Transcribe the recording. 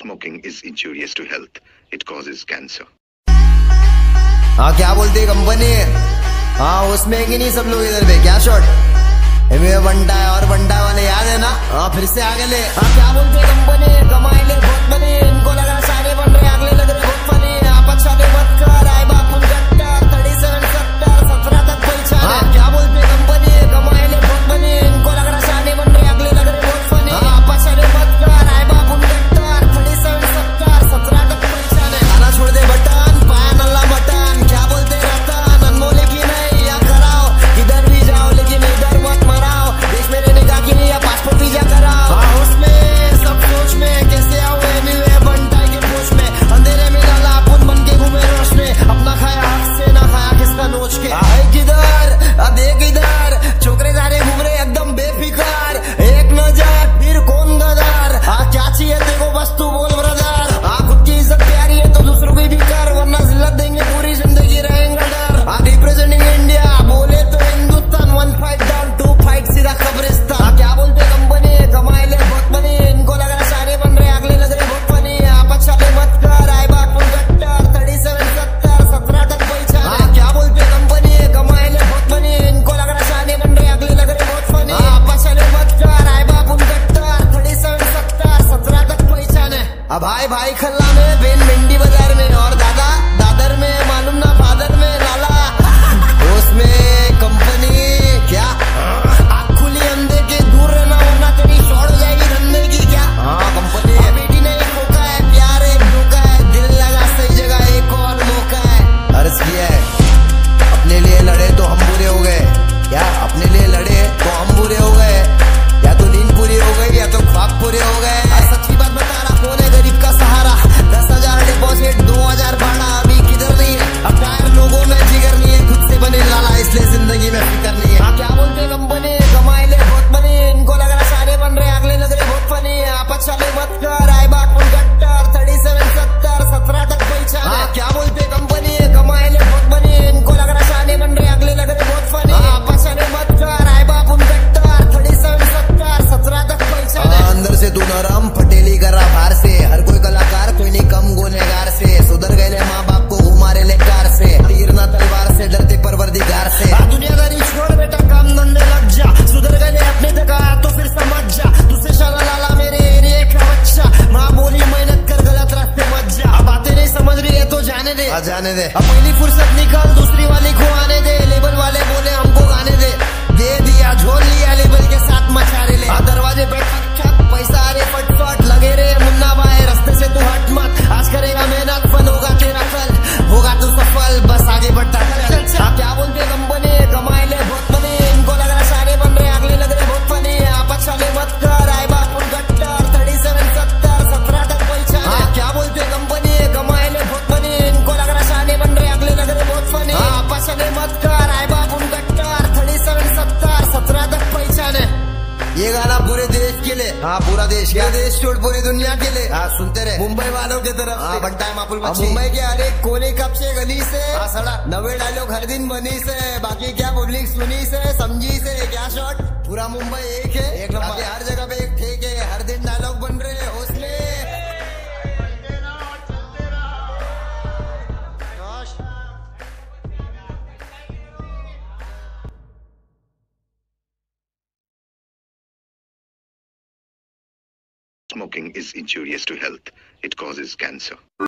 Smoking is injurious to health. It causes cancer. हाँ क्या बोलती है कंपनी? हाँ उसमें कि नहीं सब लोग इधर पे क्या शॉट? एमए और बंटा वाले याद है ना? हाँ फिर से आगे ले। हाँ क्या बोलती है कंपनी? कमाई ले बहुत बने, इनको लगा सारे बन रहे आगे लग रहे बहुत बने। आप अच्छा नहीं मत कर, आए बाप उन जट्टर 37 70 17 तक कोई चार। हाँ क्या बोलती है कंपनी? कमाई ले बहुत बने, इनको लग रहा सारे बन रहे आगे लग रहे बहुत बने। आप अच्छा नहीं मत कर, आए बाप उन जट्टर 37 70 17 तक कोई चार। खाना छोड़ दे बटन, पाया नल्ला मटन। क्या बोलते रतन? अनमोले की नहीं या कराओ, किधर भी जाओ लेकिन इधर मत मराओ। देश में रहने का कि नहीं या पासपोर्ट वीजा कराओ। हाउस में सब सोच में कैसे आओ एनीवे बनता है के पूछ में। अंधेरे में डाला अपन बन के घूमे रोश में, अपना खाया हाथ से ना खाया किसका नोच के। आए किधर अब देख इधर, छोकरे सारे घूम रहे एकदम बेफिकार। एक न जाए फिर कौन गदार। हाँ क्या चाहिए देखो बस तू बोल ब्रदर। हाँ खुद की इज्जत प्यारी है तो दूसरों की भी कर, वरना जिल्लत देंगे पूरी जिंदगी रहेंगे डर। आर रिप्रेजेंटिंग इंडिया बोले तो हिंदुस्तान, 1 फाइट डाउन 2 फाइट सीधा कब्रिस्तान। हाँ क्या बोलते कंपनी? कमाए ले बहुत बने, इनको लग रहा सारे बन रहे अगले लग रहे बहुत बने। आप अच्छा ले मत कर, आए बात को गट्टर 37 70 17 तक पहुंचा। हाँ क्या बोलते कंपनी? कमाए ले बहुत बने, इनको लग रहा सारे बन रहे अगले लग रहे बहुत बने। आप अच्छा ले मत कर, आए बाप उन गट्टर 37 70 17 तक पहुंचाने। अब भाई खल्ला में बेन भिंडी बाजार में और दादर में मालूम ना फादर में लाला। उसमें कंपनी क्या आँख खुली अंधे के दूर रहना होना तेरी शॉर्ट हो जाएगी धंधे की क्या। हाँ कंपनी है बेटी नहीं खोका है, प्यार एक धोखा है, दिल लगा सही जगह एक और धोखा है। अर्ज किया है अपने लिए लड़े तो हम बुरे हो गए, क्या अपने लिए लड़े तो हम बुरे हो गए। या तो नींद पूरी हो गई या तो ख्वाब पूरे हो गए। सच्ची बात बता रहा कौन है गरीब का सहारा। 10,000 डिपोजिट 2,000 भाड़ा अभी किधर नहीं है। अब टायर लोगों में जिगर नहीं है, खुद से बने लाला इसलिए जिंदगी में फिक्र नहीं है। हाँ क्या बोलते कंपनी? कमाए ले बहुत बने, इनको लग रहा सारे बन रहे अगले लग रहे बहुत बने। आप अच्छा ले मत कर, आए बात को गट्टर 37 70 17 तक पहुंचा। हाँ क्या बोलते कंपनी? कमाए ले बहुत बने, इनको लग रहा सारे बन रहे अगले लग रहे बहुत बने। आप अच्छा ले मत कर, आए बाप उन गट्टर 37 70 17 तक पहुंचा। अंदर से तू नरम पटेली कर रहा बाहर से, हर कोई कलाकार कोई नहीं कम गुनेगार से। सुधर गए ले माँ बाप को घुमा रहे ले कार से, तीर ना तलवार से डरते परवरदिगार से। दुनियादारी छोड़ बेटा काम धंधे लग जा, सुधर गए ले अपने जगह तो फिर समझ जा। तुझसे शाला लाला मेरे एरिया का बच्चा, माँ बोली मेहनत कर गलत रास्ते मत जा। अब बातें नहीं समझ रही है तो जाने दे। अब पहली फुर्सत निकाल दूसरी वाली को आने दे। लेबल वाले बोले हमको गाने दे दिया झोल लिया लेबल के साथ मचारे ले। दरवाजे पे ठक पैसा आ रहे फटफट, लगे रे मुन्ना भाई रास्ते से तू हट मत। आज करेगा मेहनत फल होगा तेरा फल, होगा तू सफल बस आगे बढ़ता चल। क्या बोलते कंपनी? कमाए ले बहुत बने, इनको लग रहा सारे बन रहे अगले लग रहे बहुत बने। आप अच्छा ले मत कर, आए बाप उन गट्टर 37 70 17 तक पहुंचा। हाँ क्या बोलते कंपनी? कमाए ले बहुत बने, इनको लग रहा सारे बन रहे अगले लग रहे बहुत बने। आप अच्छा ले मत कर, आए बाप उन गट्टर 37 70 17 तक पहुंचाने। ये गाना पूरे देश के लिए, हाँ पूरा देश क्या देश छोड़ पूरी दुनिया के लिए। हाँ सुनते रहे मुंबई वालों की तरफ। हाँ बनता है मापुल मच्छी मुंबई के हर एक कोने कब्जे गली से। हाँ सड़क नवे डायलॉग हर दिन बनी से, बाकी क्या पब्लिक सुनी से समझी से। क्या शॉट पूरा मुंबई एक है, एक नंबर हर जगह पे एक ठेक है। हर दिन डायलॉग बन रहे हैं उसमें। Smoking is injurious to health. It causes cancer.